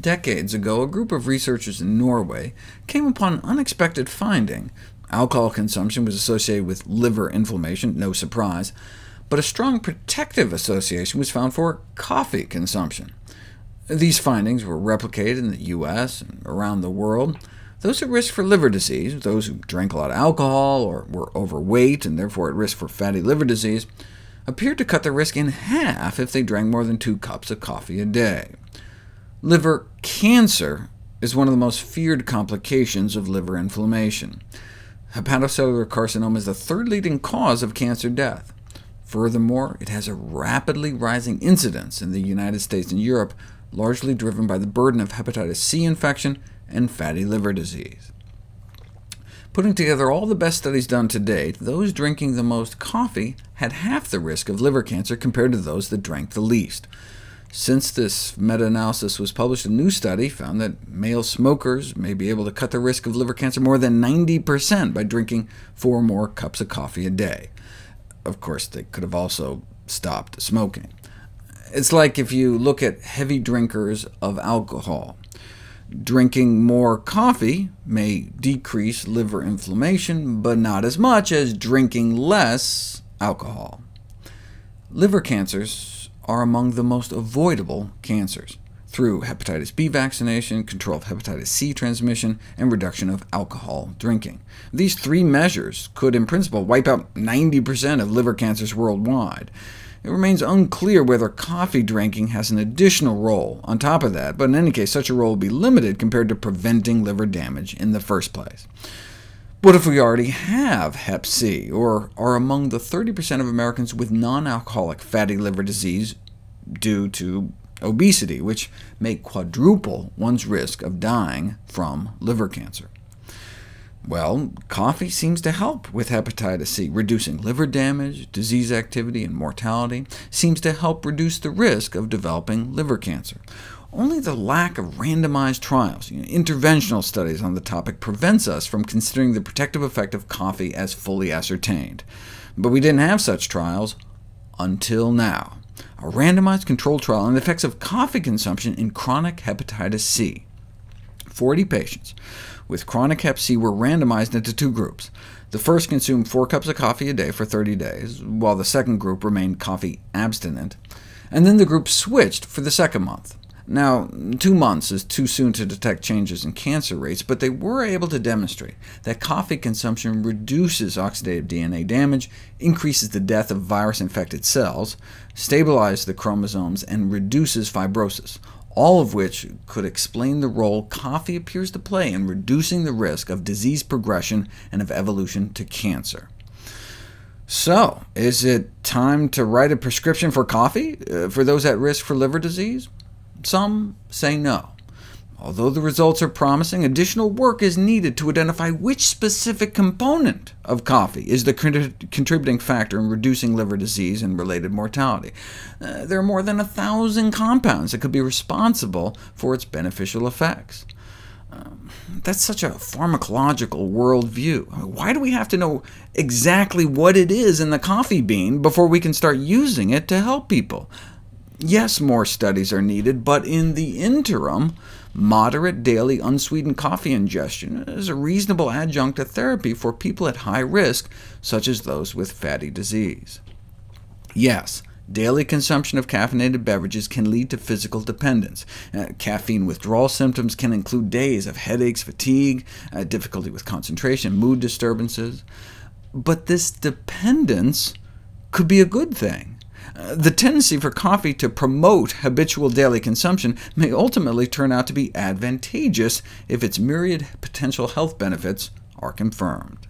Decades ago, a group of researchers in Norway came upon an unexpected finding. Alcohol consumption was associated with liver inflammation, no surprise, but a strong protective association was found for coffee consumption. These findings were replicated in the U.S. and around the world. Those at risk for liver disease, those who drank a lot of alcohol or were overweight and therefore at risk for fatty liver disease, appeared to cut their risk in half if they drank more than 2 cups of coffee a day. Liver cancer is one of the most feared complications of liver inflammation. Hepatocellular carcinoma is the 3rd leading cause of cancer death. Furthermore, it has a rapidly rising incidence in the United States and Europe, largely driven by the burden of hepatitis C infection and fatty liver disease. Putting together all the best studies done to date, those drinking the most coffee had half the risk of liver cancer compared to those that drank the least. Since this meta-analysis was published, a new study found that male smokers may be able to cut the risk of liver cancer more than 90% by drinking 4 more cups of coffee a day. Of course, they could have also stopped smoking. It's like if you look at heavy drinkers of alcohol. Drinking more coffee may decrease liver inflammation, but not as much as drinking less alcohol. Liver cancers are among the most avoidable cancers, through hepatitis B vaccination, control of hepatitis C transmission, and reduction of alcohol drinking. These 3 measures could, in principle, wipe out 90% of liver cancers worldwide. It remains unclear whether coffee drinking has an additional role on top of that, but in any case, such a role will be limited compared to preventing liver damage in the first place. What if we already have hep C, or are among the 30% of Americans with non-alcoholic fatty liver disease due to obesity, which may quadruple one's risk of dying from liver cancer? Well, coffee seems to help with hepatitis C, reducing liver damage, disease activity, and mortality. Seems to help reduce the risk of developing liver cancer. Only the lack of randomized trials, interventional studies on the topic, prevents us from considering the protective effect of coffee as fully ascertained. But we didn't have such trials until now. A randomized controlled trial on the effects of coffee consumption in chronic hepatitis C. 40 patients with chronic hep C were randomized into 2 groups. The first consumed 4 cups of coffee a day for 30 days, while the second group remained coffee abstinent, and then the group switched for the second month. Now, 2 months is too soon to detect changes in cancer rates, but they were able to demonstrate that coffee consumption reduces oxidative DNA damage, increases the death of virus-infected cells, stabilizes the chromosomes, and reduces fibrosis, all of which could explain the role coffee appears to play in reducing the risk of disease progression and of evolution to cancer. So, is it time to write a prescription for coffee for those at risk for liver disease? Some say no. Although the results are promising, additional work is needed to identify which specific component of coffee is the contributing factor in reducing liver disease and related mortality. There are more than 1,000 compounds that could be responsible for its beneficial effects. That's such a pharmacological worldview. I mean, why do we have to know exactly what it is in the coffee bean before we can start using it to help people? Yes, more studies are needed, but in the interim, moderate daily unsweetened coffee ingestion is a reasonable adjunct to therapy for people at high risk, such as those with fatty disease. Yes, daily consumption of caffeinated beverages can lead to physical dependence. Caffeine withdrawal symptoms can include days of headaches, fatigue, difficulty with concentration, mood disturbances. But this dependence could be a good thing. The tendency for coffee to promote habitual daily consumption may ultimately turn out to be advantageous if its myriad potential health benefits are confirmed.